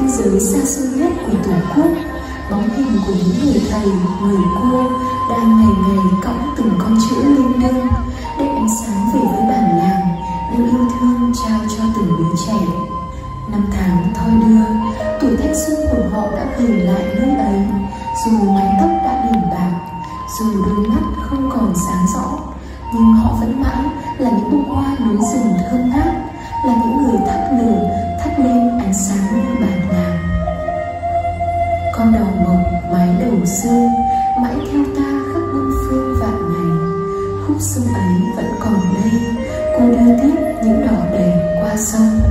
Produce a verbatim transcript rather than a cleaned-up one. biên giới xa xôi nhất của Tổ quốc, bóng hình của những người thầy, người cô đang ngày ngày cõng từng con chữ linh đinh, đem ánh sáng về với bản làng, đem yêu thương trao cho từng đứa trẻ. Năm tháng thoi đưa, tuổi thanh xuân của họ đã về lại nơi ấy, dù mái tóc đã điểm bạc, dù đôi mắt không còn sáng rõ, nhưng họ vẫn mãi là những bông hoa núi rừng thơm ngát, là những người thắp lửa, thắp lên ánh sáng như bản làng. Con đào mộc mái đầu xưa mãi theo ta khắp muôn phương vạn ngày, khúc sông ấy vẫn còn đây, cô đưa tiếp những đỏ đầy qua sông.